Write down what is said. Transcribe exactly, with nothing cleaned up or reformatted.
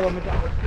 kilometer out.